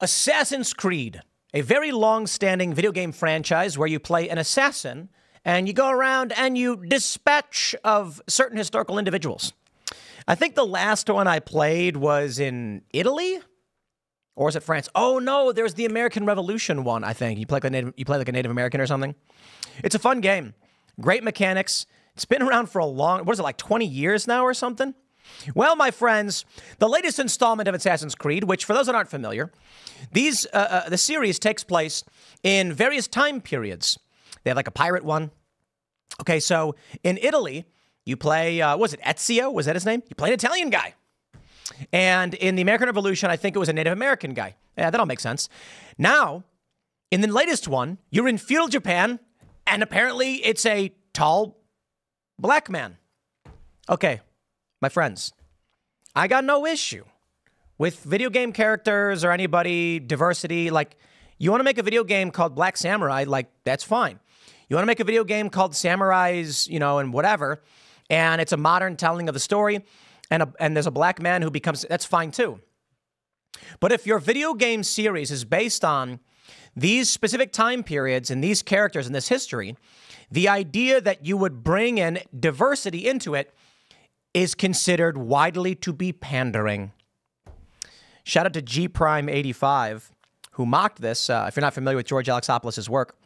Assassin's Creed, a very long-standing video game franchise where you play an assassin and you go around and you dispatch of certain historical individuals. I think the last one I played was in Italy, or is it France? Oh no, there's the American Revolution one, I think. You play like a Native American or something. It's a fun game. Great mechanics. It's been around for a long, what is it, like 20 years now or something? Well, my friends, the latest installment of Assassin's Creed, which for those that aren't familiar, the series takes place in various time periods. They have like a pirate one. Okay, so in Italy, you play, was it Ezio? Was that his name? You play an Italian guy. And in the American Revolution, I think it was a Native American guy. Yeah, that'll make sense. Now, in the latest one, you're in feudal Japan, and apparently it's a tall black man. Okay. My friends, I got no issue with video game characters or anybody, diversity. Like, you want to make a video game called Black Samurai, like, that's fine. You want to make a video game called Samurais, you know, and whatever, and it's a modern telling of the story, and there's a black man who becomes, that's fine too. But if your video game series is based on these specific time periods and these characters and this history, the idea that you would bring in diversity into it is considered widely to be pandering. Shout out to GPrime85, who mocked this. If you're not familiar with George Alexopoulos' work,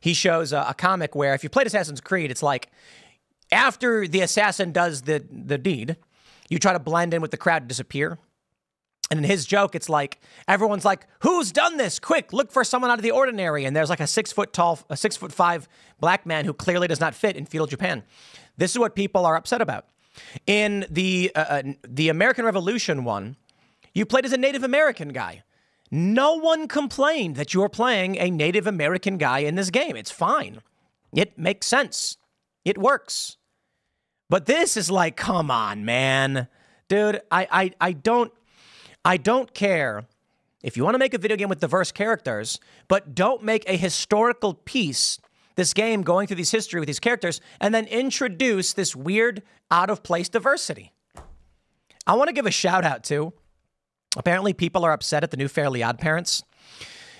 he shows a comic where if you played Assassin's Creed, it's like after the assassin does the deed, you try to blend in with the crowd to disappear. And in his joke, it's like, everyone's like, who's done this? Quick, look for someone out of the ordinary. And there's like a 6'5" black man who clearly does not fit in feudal Japan. This is what people are upset about. In the American Revolution one, you played as a Native American guy. No one complained that you were playing a Native American guy in this game. It's fine. It makes sense. It works. But this is like, come on, man. Dude, I don't care if you want to make a video game with diverse characters, but don't make a historical piece, this game going through this history with these characters, and then introduce this weird, out-of-place diversity. I want to give a shout-out, too. Apparently, people are upset at the new Fairly Oddparents.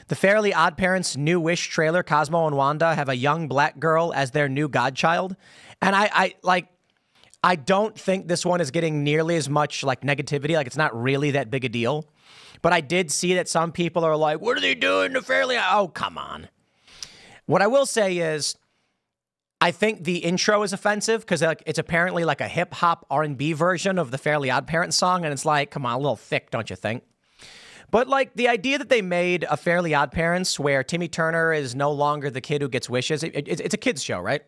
The Fairly Oddparents new-ish trailer, Cosmo and Wanda, have a young black girl as their new godchild. And I don't think this one is getting nearly as much, like, negativity. Like, it's not really that big a deal. But I did see that some people are like, what are they doing to Fairly? Oh, come on. What I will say is, I think the intro is offensive because it's apparently like a hip-hop R&B version of the Fairly Oddparents song, and it's like, come on, a little thick, don't you think? But, like, the idea that they made a Fairly Oddparents where Timmy Turner is no longer the kid who gets wishes, it's a kid's show, right?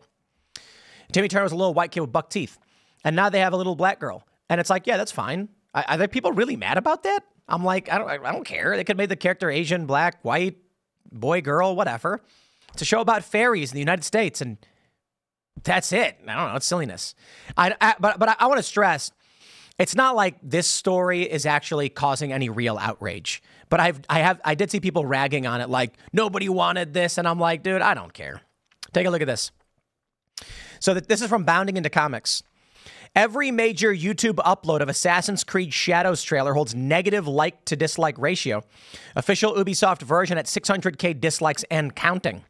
Timmy Turner was a little white kid with buck teeth, and now they have a little black girl. And it's like, yeah, that's fine. Are there people really mad about that? I'm like, I don't care. They could have made the character Asian, black, white, boy, girl, whatever. It's a show about fairies in the United States, and that's it. I don't know. It's silliness. But I want to stress, it's not like this story is actually causing any real outrage. But I did see people ragging on it, like, nobody wanted this, and I'm like, dude, I don't care. Take a look at this. So this is from Bounding into Comics. Every major YouTube upload of Assassin's Creed Shadows trailer holds negative like-to-dislike ratio. Official Ubisoft version at 600K dislikes and counting.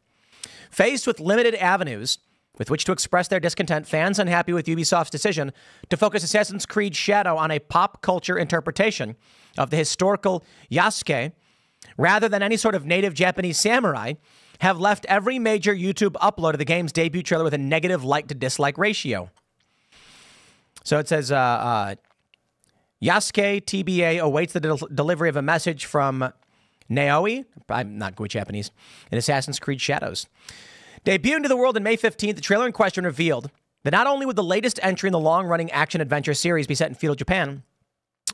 Faced with limited avenues with which to express their discontent, fans unhappy with Ubisoft's decision to focus Assassin's Creed Shadow on a pop culture interpretation of the historical Yasuke, rather than any sort of native Japanese samurai, have left every major YouTube upload of the game's debut trailer with a negative like-to-dislike ratio. So it says, Yasuke TBA awaits the delivery of a message from Naoi, I'm not good with Japanese, in Assassin's Creed Shadows. Debuting to the world on May 15th, the trailer in question revealed that not only would the latest entry in the long-running action-adventure series be set in feudal Japan,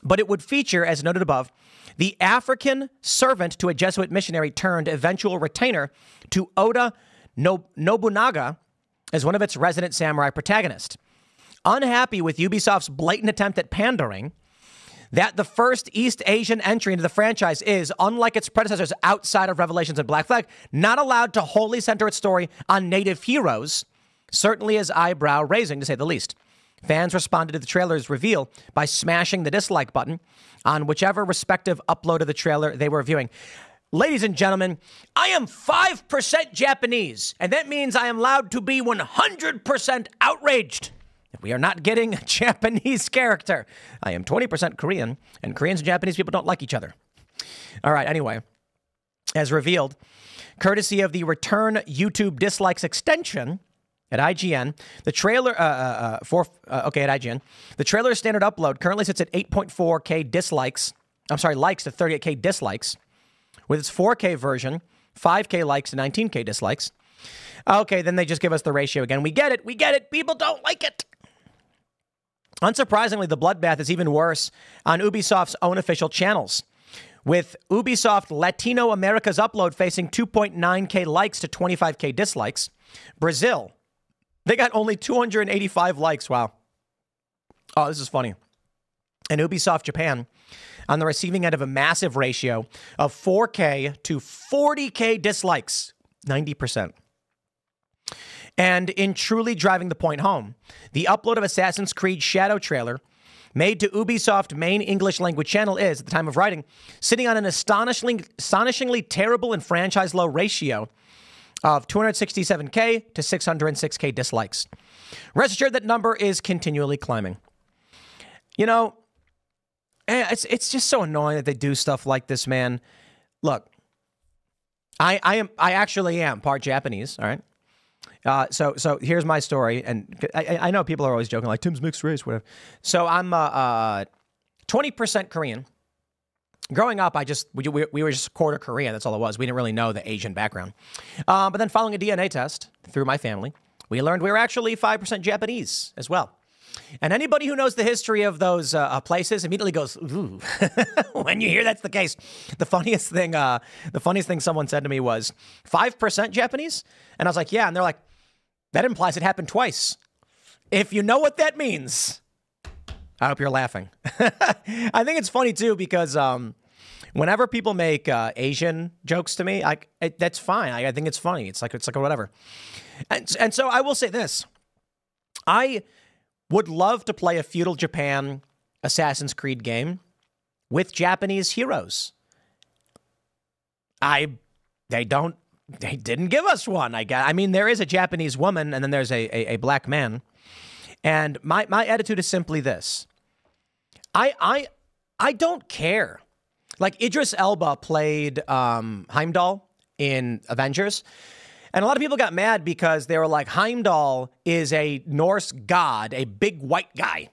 but it would feature, as noted above, the African servant to a Jesuit missionary turned eventual retainer to Oda Nobunaga as one of its resident samurai protagonists. Unhappy with Ubisoft's blatant attempt at pandering, that the first East Asian entry into the franchise is, unlike its predecessors outside of Revelations and Black Flag, not allowed to wholly center its story on native heroes, certainly is eyebrow-raising, to say the least. Fans responded to the trailer's reveal by smashing the dislike button on whichever respective upload of the trailer they were viewing. Ladies and gentlemen, I am 5% Japanese, and that means I am allowed to be 100% outraged if we are not getting a Japanese character. I am 20% Korean, and Koreans and Japanese people don't like each other. All right, anyway, as revealed, courtesy of the Return YouTube Dislikes extension at IGN, the trailer at IGN, the trailer's standard upload currently sits at 8.4K dislikes. I'm sorry, likes to 38K dislikes. With its 4K version, 5K likes to 19K dislikes. Okay, then they just give us the ratio again. We get it, people don't like it. Unsurprisingly, the bloodbath is even worse on Ubisoft's own official channels, with Ubisoft Latino America's upload facing 2.9K likes to 25K dislikes. Brazil, they got only 285 likes, wow. Oh, this is funny. And Ubisoft Japan, on the receiving end of a massive ratio of 4K to 40K dislikes, 90%. And in truly driving the point home, the upload of Assassin's Creed Shadow trailer made to Ubisoft's main English language channel is, at the time of writing, sitting on an astonishingly terrible and franchise-low ratio of 267K to 606K dislikes. Rest assured that number is continually climbing. You know, it's just so annoying that they do stuff like this, man. Look, I actually am part Japanese, all right? So here's my story, and I know people are always joking, like, Tim's mixed race, whatever. So I'm 20% Korean. Growing up, we were just quarter Korean, that's all it was. We didn't really know the Asian background. But then following a DNA test through my family, we learned we were actually 5% Japanese as well. And anybody who knows the history of those places immediately goes, ooh, when you hear that's the case. The funniest thing someone said to me was, 5% Japanese? And I was like, yeah. And they're like, that implies it happened twice. If you know what that means. I hope you're laughing. I think it's funny, too, because whenever people make Asian jokes to me, that's fine. I think it's funny. It's like whatever. And so I will say this. I would love to play a feudal Japan Assassin's Creed game with Japanese heroes. They didn't give us one. I mean, there is a Japanese woman and then there's a black man. And my attitude is simply this. I don't care. Like, Idris Elba played Heimdall in Avengers. And a lot of people got mad because they were like, Heimdall is a Norse god, a big white guy,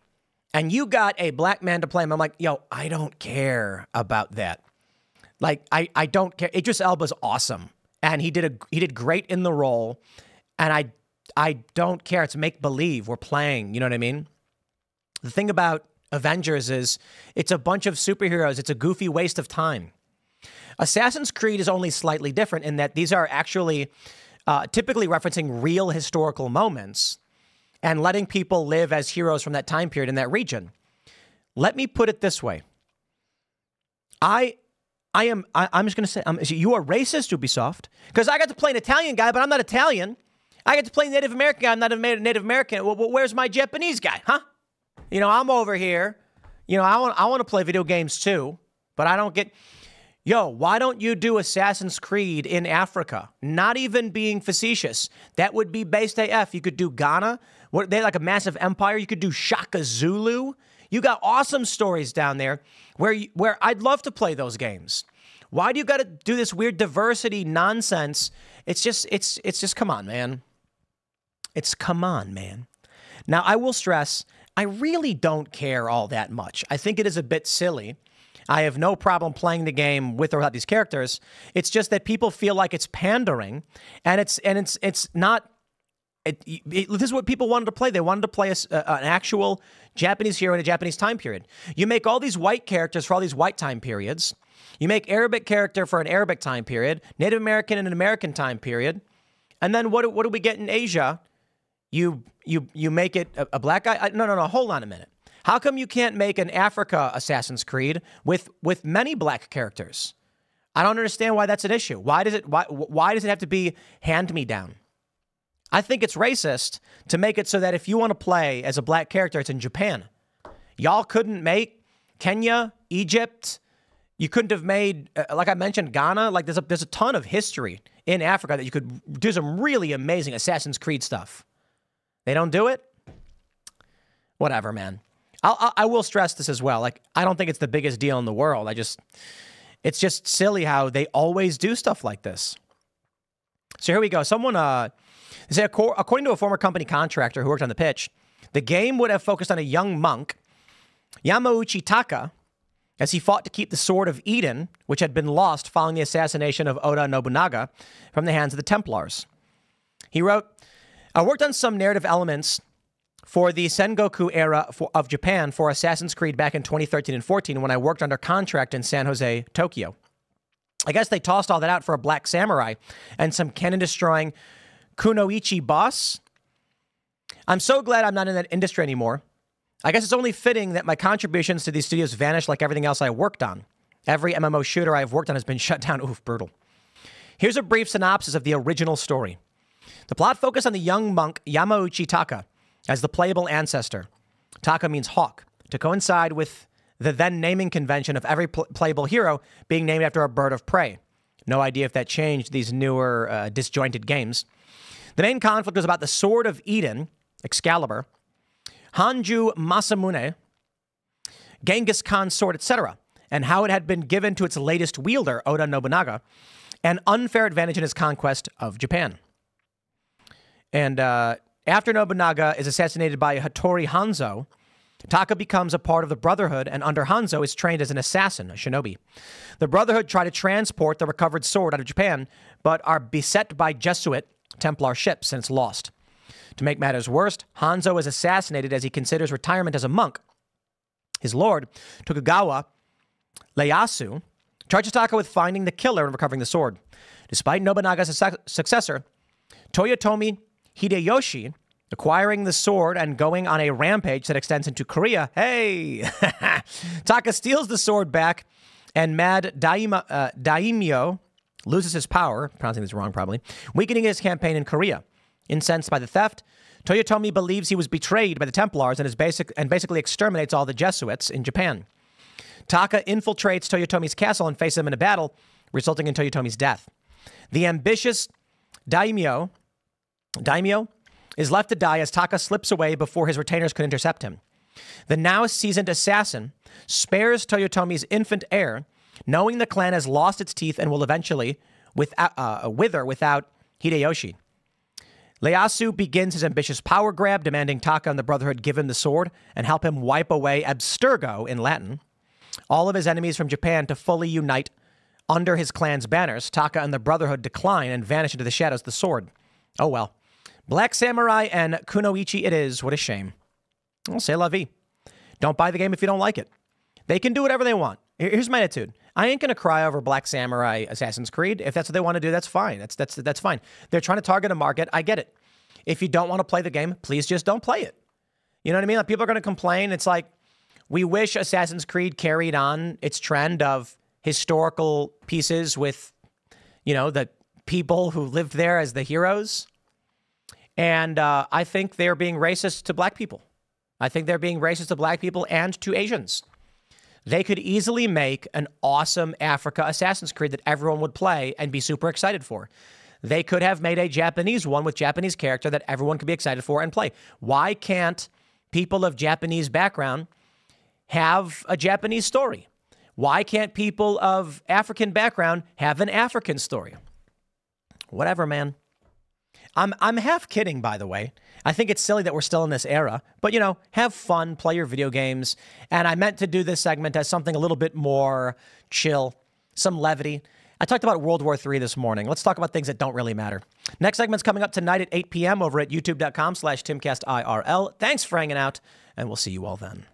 and you got a black man to play him. I'm like, yo, I don't care about that. Like, I don't care. Idris Elba's awesome, and he did great in the role, and I don't care. It's make-believe. We're playing, you know what I mean? The thing about Avengers is it's a bunch of superheroes. It's a goofy waste of time. Assassin's Creed is only slightly different in that these are actually typically referencing real historical moments and letting people live as heroes from that time period in that region. Let me put it this way. I'm just going to say, you are racist, Ubisoft, because I got to play an Italian guy, but I'm not Italian. I got to play a Native American guy. I'm not a Native American. Well, where's my Japanese guy, huh? You know, I'm over here. You know, I want to play video games too, but I don't get... Yo, why don't you do Assassin's Creed in Africa? Not even being facetious. That would be based AF. You could do Ghana. They're like a massive empire. You could do Shaka Zulu. You got awesome stories down there where I'd love to play those games. Why do you got to do this weird diversity nonsense? It's just, come on, man. It's come on, man. Now, I will stress, I really don't care all that much. I think it is a bit silly. I have no problem playing the game with or without these characters. It's just that people feel like it's pandering, and it's not. This is what people wanted to play. They wanted to play an actual Japanese hero in a Japanese time period. You make all these white characters for all these white time periods. You make Arabic character for an Arabic time period, Native American in an American time period, and then what do we get in Asia? You make it a black guy? No, hold on a minute. How come you can't make an Africa Assassin's Creed with many black characters? I don't understand why that's an issue. Why does it have to be hand-me-down? I think it's racist to make it so that if you want to play as a black character, it's in Japan. Y'all couldn't make Kenya, Egypt. You couldn't have made, like I mentioned, Ghana. Like, there's a ton of history in Africa that you could do some really amazing Assassin's Creed stuff. They don't do it? Whatever, man. I will stress this as well. Like, I don't think it's the biggest deal in the world. It's just silly how they always do stuff like this. So here we go. Someone, they say, according to a former company contractor who worked on the pitch, the game would have focused on a young monk, Yamauchi Taka, as he fought to keep the Sword of Eden, which had been lost following the assassination of Oda Nobunaga, from the hands of the Templars. He wrote, I worked on some narrative elements for the Sengoku era of Japan for Assassin's Creed back in 2013 and 14 when I worked under contract in San Jose, Tokyo. I guess they tossed all that out for a black samurai and some cannon-destroying kunoichi boss. I'm so glad I'm not in that industry anymore. I guess it's only fitting that my contributions to these studios vanished like everything else I worked on. Every MMO shooter I've worked on has been shut down. Oof, brutal. Here's a brief synopsis of the original story. The plot focused on the young monk Yamauchi Taka as the playable ancestor. Taka means hawk, to coincide with the then naming convention of every playable hero being named after a bird of prey. No idea if that changed these newer disjointed games. The main conflict was about the Sword of Eden, Excalibur, Hanzu Masamune, Genghis Khan's sword, etc., and how it had been given to its latest wielder, Oda Nobunaga, an unfair advantage in his conquest of Japan. And after Nobunaga is assassinated by Hattori Hanzo, Taka becomes a part of the Brotherhood, and under Hanzo is trained as an assassin, a shinobi. The Brotherhood try to transport the recovered sword out of Japan, but are beset by Jesuit Templar ships, and it's lost. To make matters worse, Hanzo is assassinated as he considers retirement as a monk. His lord, Tokugawa Ieyasu, charges Taka with finding the killer and recovering the sword. Despite Nobunaga's successor, Toyotomi Hideyoshi, acquiring the sword and going on a rampage that extends into Korea. Hey! Taka steals the sword back, and mad Daimyo loses his power, pronouncing this wrong probably, weakening his campaign in Korea. Incensed by the theft, Toyotomi believes he was betrayed by the Templars and basically exterminates all the Jesuits in Japan. Taka infiltrates Toyotomi's castle and faces him in a battle, resulting in Toyotomi's death. The ambitious Daimyo is left to die as Taka slips away before his retainers could intercept him. The now seasoned assassin spares Toyotomi's infant heir, knowing the clan has lost its teeth and will eventually wither without Hideyoshi. Ieyasu begins his ambitious power grab, demanding Taka and the Brotherhood give him the sword and help him wipe away Abstergo, in Latin, all of his enemies from Japan to fully unite under his clan's banners. Taka and the Brotherhood decline and vanish into the shadows of the sword. Oh well. Black Samurai and kunoichi it is. What a shame. Well, c'est la vie. Don't buy the game if you don't like it. They can do whatever they want. Here's my attitude. I ain't going to cry over Black Samurai Assassin's Creed. If that's what they want to do, that's fine. That's fine. They're trying to target a market. I get it. If you don't want to play the game, please just don't play it. You know what I mean? Like, people are going to complain. It's like, we wish Assassin's Creed carried on its trend of historical pieces with, you know, the people who lived there as the heroes. And I think they're being racist to black people. I think they're being racist to black people and to Asians. They could easily make an awesome Africa Assassin's Creed that everyone would play and be super excited for. They could have made a Japanese one with Japanese character that everyone could be excited for and play. Why can't people of Japanese background have a Japanese story? Why can't people of African background have an African story? Whatever, man. I'm half kidding, by the way. I think it's silly that we're still in this era, but, you know, have fun, play your video games. And I meant to do this segment as something a little bit more chill, some levity. I talked about World War III this morning. Let's talk about things that don't really matter. Next segment's coming up tonight at 8 p.m. over at youtube.com/TimcastIRL. Thanks for hanging out, and we'll see you all then.